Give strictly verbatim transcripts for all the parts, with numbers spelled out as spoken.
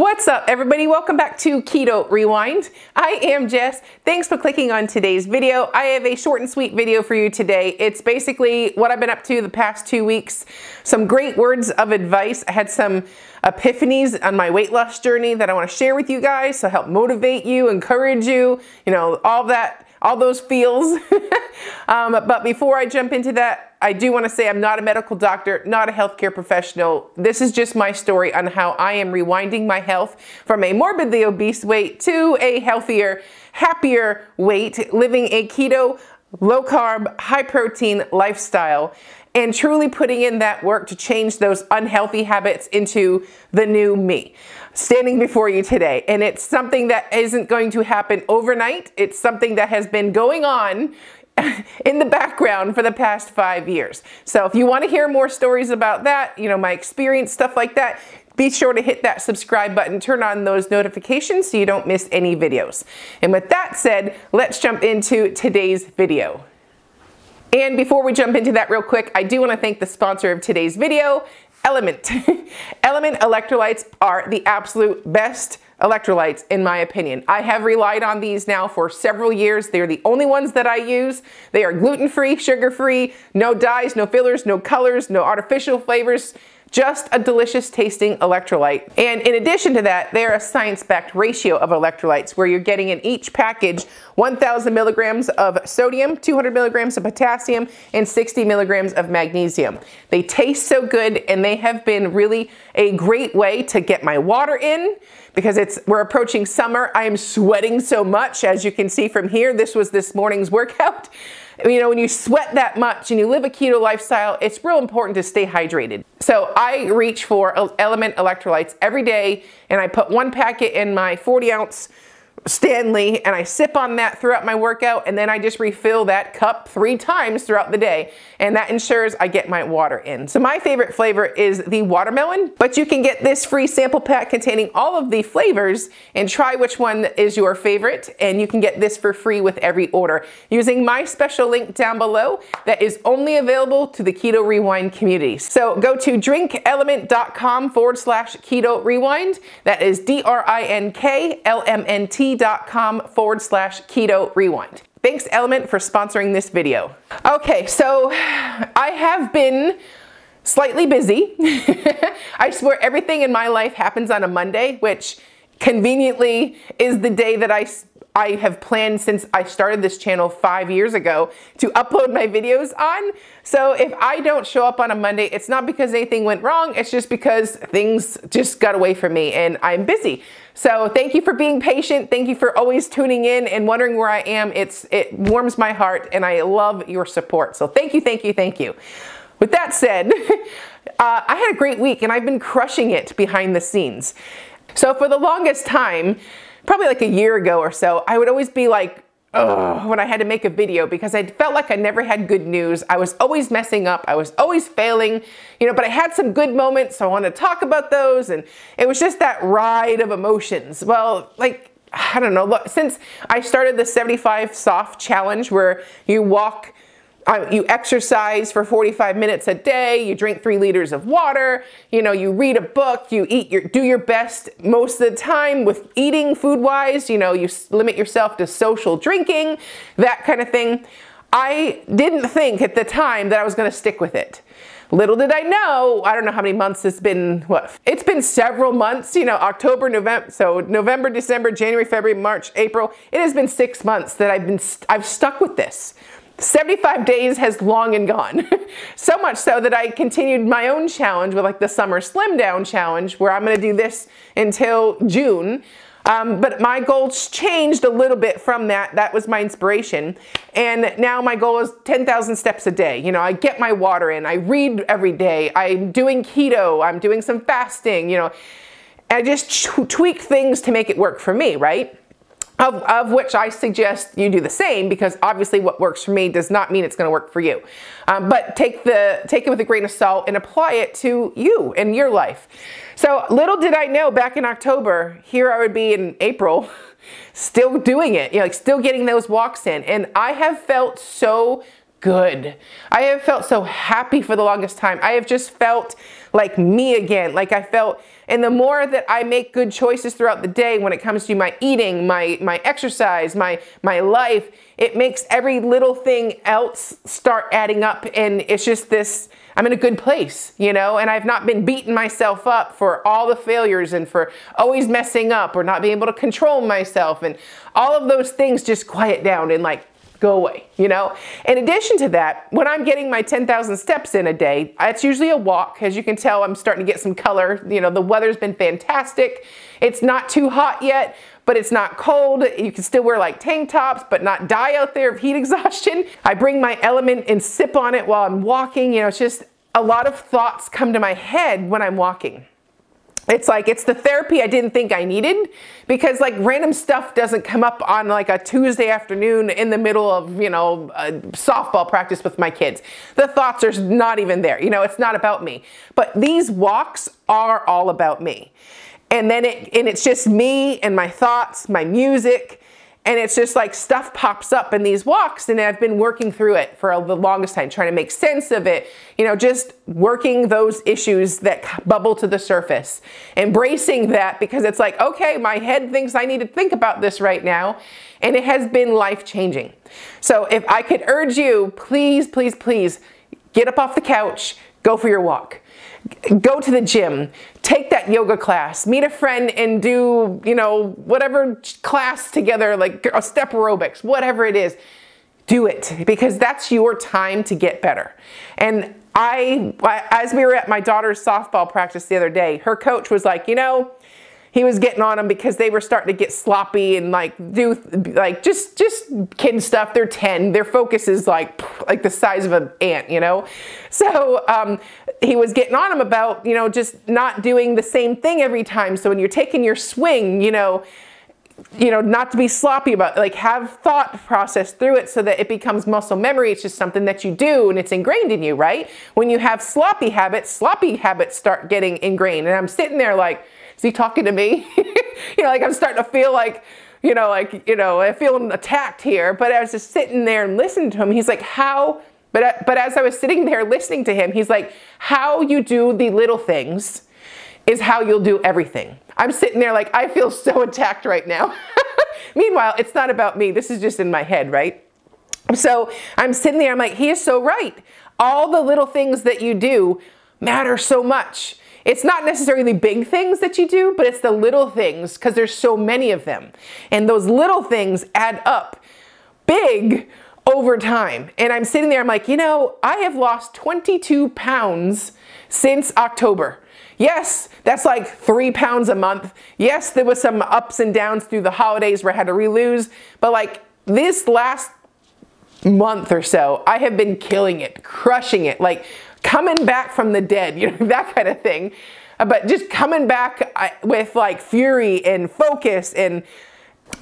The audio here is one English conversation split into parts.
What's up, everybody? Welcome back to Keto Rewind. I am Jess. Thanks for clicking on today's video. I have a short and sweet video for you today. It's basically what I've been up to the past two weeks. Some great words of advice. I had some epiphanies on my weight loss journey that I want to share with you guys to help motivate you, encourage you, you know, all that, all those feels. um, but before I jump into that, I do want to say I'm not a medical doctor, not a healthcare professional. This is just my story on how I am rewinding my health from a morbidly obese weight to a healthier, happier weight, living a keto, low-carb, high-protein lifestyle, and truly putting in that work to change those unhealthy habits into the new me. Standing before you today, and it's something that isn't going to happen overnight. It's something that has been going on in the background for the past five years. So if you want to hear more stories about that, you know, my experience, stuff like that, be sure to hit that subscribe button, turn on those notifications so you don't miss any videos. And with that said, let's jump into today's video. And before we jump into that real quick, I do want to thank the sponsor of today's video, L M N T. L M N T electrolytes are the absolute best electrolytes, in my opinion. I have relied on these now for several years. They're the only ones that I use. They are gluten-free, sugar-free, no dyes, no fillers, no colors, no artificial flavors, just a delicious tasting electrolyte. And in addition to that, they're a science-backed ratio of electrolytes where you're getting in each package one thousand milligrams of sodium, two hundred milligrams of potassium, and sixty milligrams of magnesium. They taste so good, and they have been really a great way to get my water in because it's we're approaching summer. I am sweating so much, as you can see from here. This was this morning's workout. You know, when you sweat that much and you live a keto lifestyle, it's real important to stay hydrated. So I reach for L M N T electrolytes every day, and I put one packet in my forty ounce Stanley, and I sip on that throughout my workout, and then I just refill that cup three times throughout the day, and that ensures I get my water in. So my favorite flavor is the watermelon, but you can get this free sample pack containing all of the flavors and try which one is your favorite, and you can get this for free with every order using my special link down below that is only available to the Keto Rewind community. So go to drink L M N T dot com forward slash Keto Rewind. That is D R I N K L M N T dot com forward slash Keto Rewind. Thanks, L M N T, for sponsoring this video. Okay, so I have been slightly busy. I swear everything in my life happens on a Monday, which conveniently is the day that I I have planned since I started this channel five years ago to upload my videos on. So if I don't show up on a Monday, it's not because anything went wrong, it's just because things just got away from me and I'm busy. So thank you for being patient. Thank you for always tuning in and wondering where I am. It's, it warms my heart, and I love your support. So thank you, thank you, thank you. With that said, uh, I had a great week, and I've been crushing it behind the scenes. So for the longest time, probably like a year ago or so, I would always be like, oh, when I had to make a video, because I felt like I never had good news. I was always messing up. I was always failing, you know, but I had some good moments, so I want to talk about those. And it was just that ride of emotions. Well, like, I don't know, look, since I started the seventy-five Soft Challenge, where you walk, you exercise for forty-five minutes a day, you drink three liters of water, you know, you read a book, you eat your, do your best most of the time with eating food wise, you know, you limit yourself to social drinking, that kind of thing. I didn't think at the time that I was going to stick with it. Little did I know, I don't know how many months it's been, what? It's been several months, you know, October, November, so November, December, January, February, March, April. It has been six months that I've been, I've stuck with this. seventy-five days has long and gone. So much so that I continued my own challenge with like the summer slim down challenge, where I'm going to do this until June. Um, but my goals changed a little bit from that. That was my inspiration. And now my goal is ten thousand steps a day. You know, I get my water in, I read every day, I'm doing keto, I'm doing some fasting, you know, I just tweak things to make it work for me, right? Of, of which I suggest you do the same, because obviously what works for me does not mean it's going to work for you. Um, but take the take it with a grain of salt and apply it to you and your life. So little did I know, back in October, here I would be in April, still doing it, you know, like still getting those walks in, and I have felt so good. I have felt so happy for the longest time. I have just felt like me again. Like I felt, and the more that I make good choices throughout the day when it comes to my eating, my, my exercise, my, my life, it makes every little thing else start adding up. And it's just this, I'm in a good place, you know, and I've not been beating myself up for all the failures and for always messing up or not being able to control myself. And all of those things just quiet down and like, go away, you know? In addition to that, when I'm getting my ten thousand steps in a day, it's usually a walk. As you can tell, I'm starting to get some color. You know, the weather's been fantastic. It's not too hot yet, but it's not cold. You can still wear like tank tops, but not die out there of heat exhaustion. I bring my L M N T and sip on it while I'm walking. You know, it's just a lot of thoughts come to my head when I'm walking. It's like, it's the therapy I didn't think I needed, because like random stuff doesn't come up on like a Tuesday afternoon in the middle of, you know, a softball practice with my kids. The thoughts are not even there. You know, it's not about me, but these walks are all about me. And then it, and it's just me and my thoughts, my music. And it's just like stuff pops up in these walks, and I've been working through it for the longest time, trying to make sense of it, you know, just working those issues that bubble to the surface, embracing that, because it's like, okay, my head thinks I need to think about this right now. And it has been life-changing. So if I could urge you, please, please, please get up off the couch, go for your walk. Go to the gym, take that yoga class, meet a friend and do, you know, whatever class together, like a step aerobics, whatever it is, do it, because that's your time to get better. And I, as we were at my daughter's softball practice the other day, her coach was like, you know, he was getting on them because they were starting to get sloppy and like do like just just kid stuff. They're ten. Their focus is like like the size of an ant, you know. So um, he was getting on them about, you know, just not doing the same thing every time. So when you're taking your swing, you know, you know, not to be sloppy about it. Like have thought process through it so that it becomes muscle memory. It's just something that you do and it's ingrained in you, right? When you have sloppy habits, sloppy habits start getting ingrained. And I'm sitting there like, is he talking to me? You know, like I'm starting to feel like, you know, like, you know, I feel attacked here, but I was just sitting there and listening to him. He's like, how, but, but as I was sitting there listening to him, he's like, how you do the little things is how you'll do everything. I'm sitting there like, I feel so attacked right now. Meanwhile, it's not about me. This is just in my head, right? So I'm sitting there, I'm like, he is so right. All the little things that you do matter so much. It's not necessarily big things that you do, but it's the little things, because there's so many of them. And those little things add up big over time. And I'm sitting there, I'm like, you know, I have lost twenty-two pounds since October. Yes, that's like three pounds a month. Yes, there was some ups and downs through the holidays where I had to re-lose, but like this last month or so, I have been killing it, crushing it. Like, coming back from the dead, you know, that kind of thing. But just coming back I, with like fury and focus and,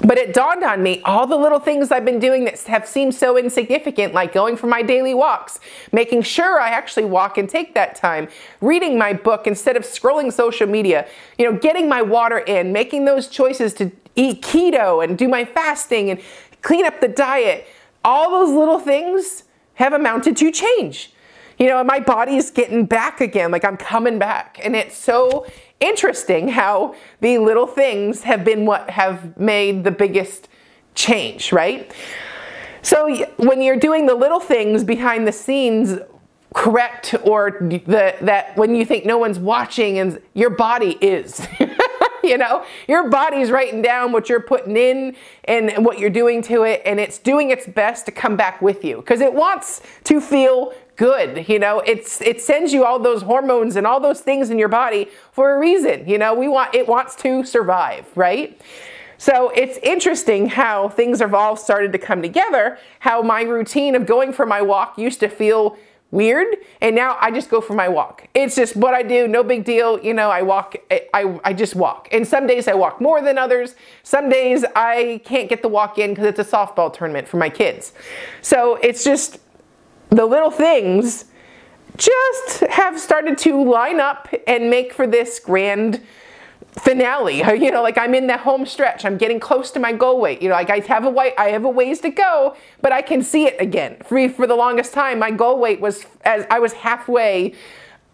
but it dawned on me, all the little things I've been doing that have seemed so insignificant, like going for my daily walks, making sure I actually walk and take that time, reading my book instead of scrolling social media, you know, getting my water in, making those choices to eat keto and do my fasting and clean up the diet. All those little things have amounted to change. You know, my body's getting back again, like I'm coming back. And it's so interesting how the little things have been what have made the biggest change, right? So when you're doing the little things behind the scenes correct, or the, that when you think no one's watching, and your body is, you know, your body's writing down what you're putting in and what you're doing to it. And it's doing its best to come back with you, because it wants to feel good. You know, it's, it sends you all those hormones and all those things in your body for a reason. You know, we want, it wants to survive, right? So it's interesting how things have all started to come together, how my routine of going for my walk used to feel weird. And now I just go for my walk. It's just what I do. No big deal. You know, I walk, I, I, I just walk. And some days I walk more than others. Some days I can't get the walk in because it's a softball tournament for my kids. So it's just, the little things just have started to line up and make for this grand finale. You know, like I'm in that home stretch. I'm getting close to my goal weight. You know, like I have a way, I have a ways to go, but I can see it again. For, for the longest time, my goal weight was as I was halfway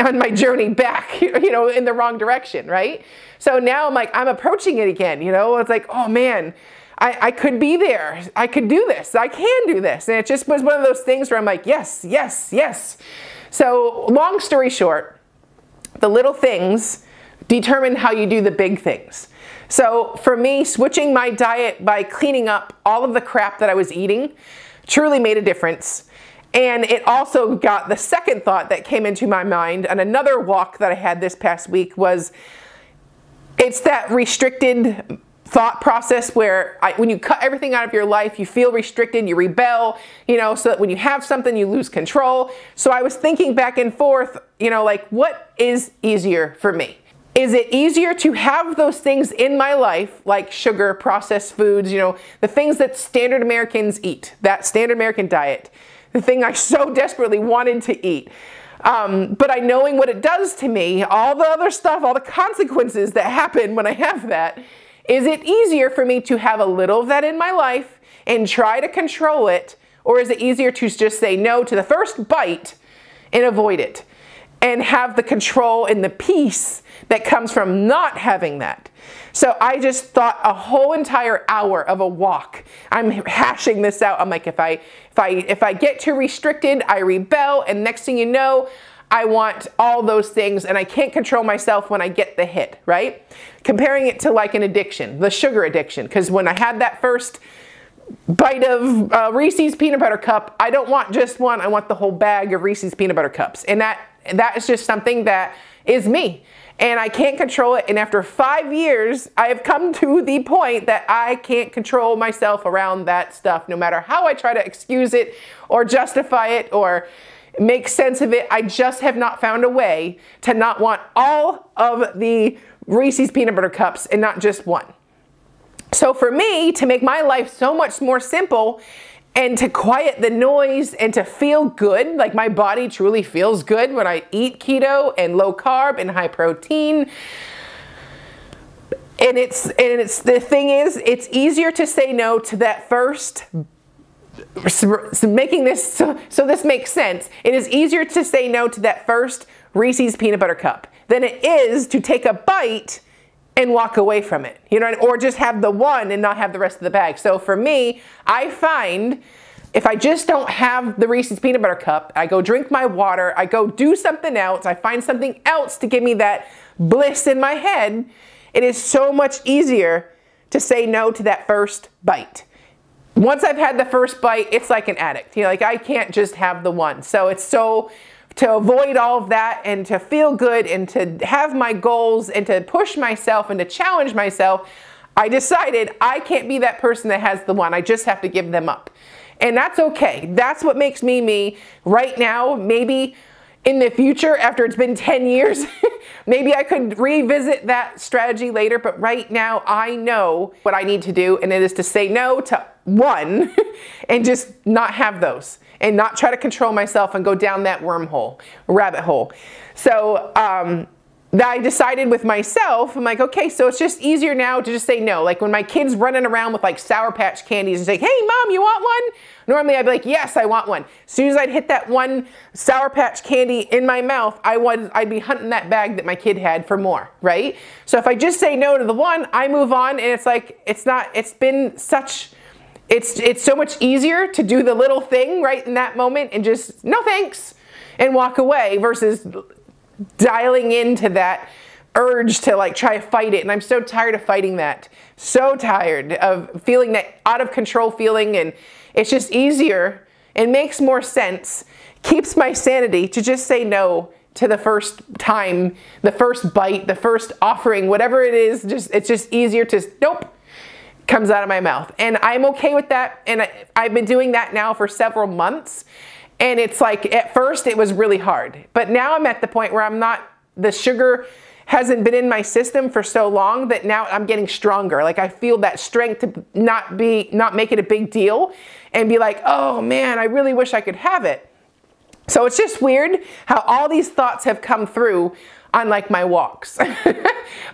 on my journey back, you know, in the wrong direction, right? So now I'm like, I'm approaching it again, you know? It's like, oh man, I, I could be there. I could do this. I can do this. And it just was one of those things where I'm like, yes, yes, yes. So long story short, the little things determine how you do the big things. So for me, switching my diet by cleaning up all of the crap that I was eating truly made a difference. And it also got the second thought that came into my mind on another walk that I had this past week was, it's that restricted thought process where I, when you cut everything out of your life, you feel restricted, you rebel, you know, so that when you have something, you lose control. So I was thinking back and forth, you know, like, what is easier for me? Is it easier to have those things in my life, like sugar, processed foods, you know, the things that standard Americans eat, that standard American diet, the thing I so desperately wanted to eat? Um, but I knowing what it does to me, all the other stuff, all the consequences that happen when I have that, is it easier for me to have a little of that in my life and try to control it, or is it easier to just say no to the first bite and avoid it and have the control and the peace that comes from not having that? So I just thought a whole entire hour of a walk. I'm hashing this out. I'm like, if I, if I, if I get too restricted, I rebel, and next thing you know, I want all those things and I can't control myself when I get the hit, right? Comparing it to like an addiction, the sugar addiction, because when I had that first bite of uh, Reese's peanut butter cup, I don't want just one, I want the whole bag of Reese's peanut butter cups. And that that is just something that is me. And I can't control it. And after five years, I have come to the point that I can't control myself around that stuff, no matter how I try to excuse it or justify it or make sense of it. I just have not found a way to not want all of the Reese's peanut butter cups and not just one. So for me, to make my life so much more simple and to quiet the noise and to feel good, like my body truly feels good when I eat keto and low carb and high protein. And it's, and it's, the thing is, it's easier to say no to that first So making this so, so this makes sense. It is easier to say no to that first Reese's peanut butter cup than it is to take a bite and walk away from it, you know, or just have the one and not have the rest of the bag. So for me, I find if I just don't have the Reese's peanut butter cup, I go drink my water, I go do something else, I find something else to give me that bliss in my head. It is so much easier to say no to that first bite. Once I've had the first bite, it's like an addict. You know, like I can't just have the one. So it's so, to avoid all of that and to feel good and to have my goals and to push myself and to challenge myself, I decided I can't be that person that has the one. I just have to give them up. And that's okay. That's what makes me me right now. Maybe in the future, after it's been ten years, maybe I could revisit that strategy later. But right now, I know what I need to do, and it is to say no to one and just not have those and not try to control myself and go down that wormhole, rabbit hole. So um, I decided with myself, I'm like, okay, so it's just easier now to just say no. Like when my kid's running around with like Sour Patch candies and say, hey mom, you want one? Normally I'd be like, yes, I want one. As soon as I'd hit that one Sour Patch candy in my mouth, I would, I'd be hunting that bag that my kid had for more, right? So if I just say no to the one, I move on, and it's like, it's not, it's been such, it's, it's so much easier to do the little thing right in that moment and just, no thanks, and walk away versus dialing into that urge to like try to fight it. And I'm so tired of fighting that. So tired of feeling that out of control feeling, and it's just easier. It makes more sense, keeps my sanity to just say no to the first time, the first bite, the first offering, whatever it is. Just, it's just easier to, nope, comes out of my mouth. And I'm okay with that. And I, I've been doing that now for several months. And it's like, at first it was really hard, but now I'm at the point where I'm not, the sugar hasn't been in my system for so long that now I'm getting stronger. Like I feel that strength to not be, not make it a big deal and be like, oh man, I really wish I could have it. So it's just weird how all these thoughts have come through on like my walks.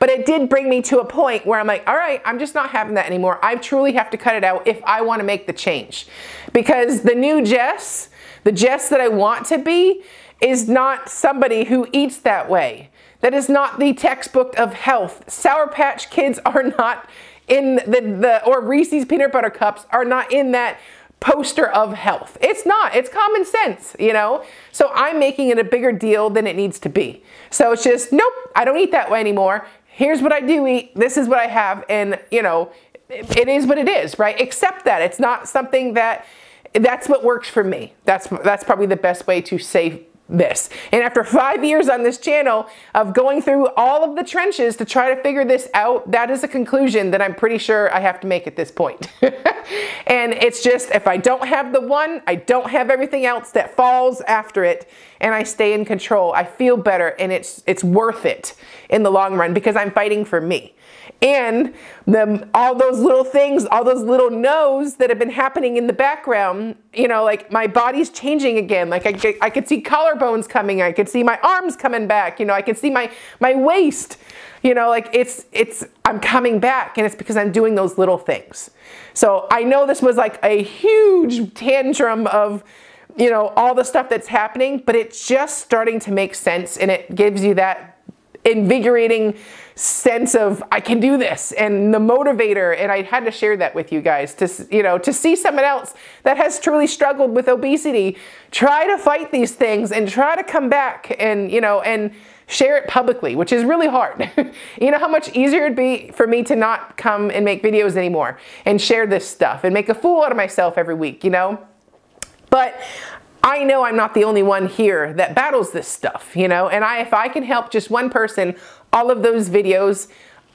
But it did bring me to a point where I'm like, all right, I'm just not having that anymore. I truly have to cut it out if I want to make the change, because the new Jess, the Jess that I want to be is not somebody who eats that way. That is not the textbook of health. Sour Patch Kids are not in the, the or Reese's peanut butter cups are not in that poster of health. It's not, it's common sense, you know? So I'm making it a bigger deal than it needs to be. So it's just, nope, I don't eat that way anymore. Here's what I do eat, this is what I have, and you know, it is what it is, right? Accept that, it's not something that, that's what works for me. That's, that's probably the best way to say this. And after five years on this channel of going through all of the trenches to try to figure this out, that is a conclusion that I'm pretty sure I have to make at this point. And it's just, if I don't have the one, I don't have everything else that falls after it, and I stay in control. I feel better, and it's, it's worth it in the long run because I'm fighting for me. And the, all those little things, all those little no's that have been happening in the background, you know, like my body's changing again. Like I, I could see collarbones coming. I could see my arms coming back. You know, I could see my, my waist, you know, like it's, it's, I'm coming back, and it's because I'm doing those little things. So I know this was like a huge tantrum of, you know, all the stuff that's happening, but it's just starting to make sense, and it gives you that invigorating sense of I can do this, and the motivator. And I had to share that with you guys to, you know, to see someone else that has truly struggled with obesity try to fight these things and try to come back, and you know, and share it publicly, which is really hard. You know how much easier it'd be for me to not come and make videos anymore and share this stuff and make a fool out of myself every week, you know? But I know I'm not the only one here that battles this stuff, you know, and I, if I can help just one person, all of those videos,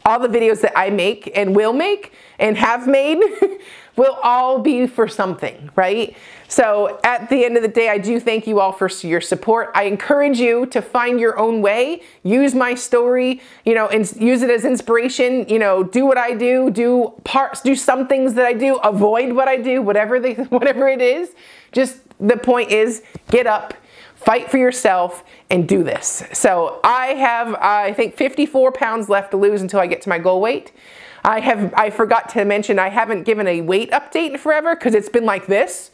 all the videos that I make and will make and have made will all be for something, right? So at the end of the day, I do thank you all for your support. I encourage you to find your own way, use my story, you know, and use it as inspiration, you know, do what I do, do parts, do some things that I do, avoid what I do, whatever the, whatever it is. Just the point is, get up, fight for yourself, and do this. So I have, uh, I think, fifty-four pounds left to lose until I get to my goal weight. I have, I forgot to mention, I haven't given a weight update in forever because it's been like this.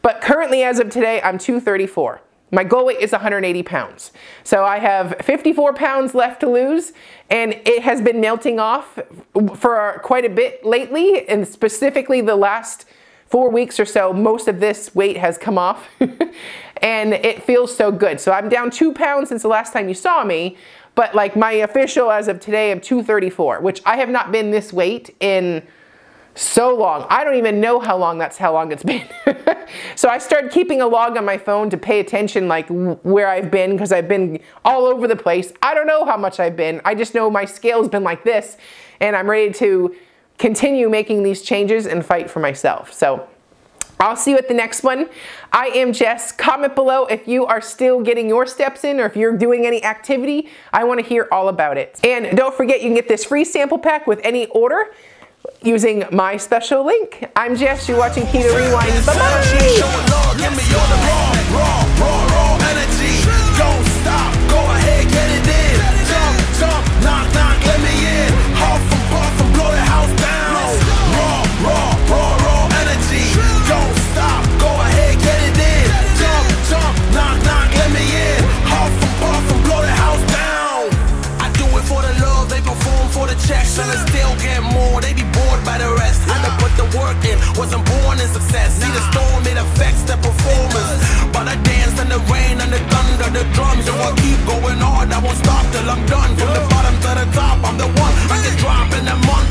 But currently, as of today, I'm two thirty-four. My goal weight is one hundred eighty pounds. So I have fifty-four pounds left to lose, and it has been melting off for quite a bit lately, and specifically the last four weeks or so, most of this weight has come off and it feels so good. So I'm down two pounds since the last time you saw me, but like my official as of today, I'm two thirty-four, which I have not been this weight in so long. I don't even know how long that's how long it's been. So I started keeping a log on my phone to pay attention, like where I've been, because I've been all over the place. I don't know how much I've been. I just know my scale's been like this, and I'm ready to continue making these changes and fight for myself. So I'll see you at the next one. I am Jess. Comment below if you are still getting your steps in or if you're doing any activity. I want to hear all about it. And don't forget, you can get this free sample pack with any order using my special link. I'm Jess. You're watching Keto Rewind. Bye-bye. And I still get more, they be bored by the rest. I done put the work in, wasn't born in success. See the storm, it affects the performance. But I dance in the rain and the thunder, the drums. Yo, I keep going hard, I won't stop till I'm done. From the bottom to the top, I'm the one. I can drop in a month.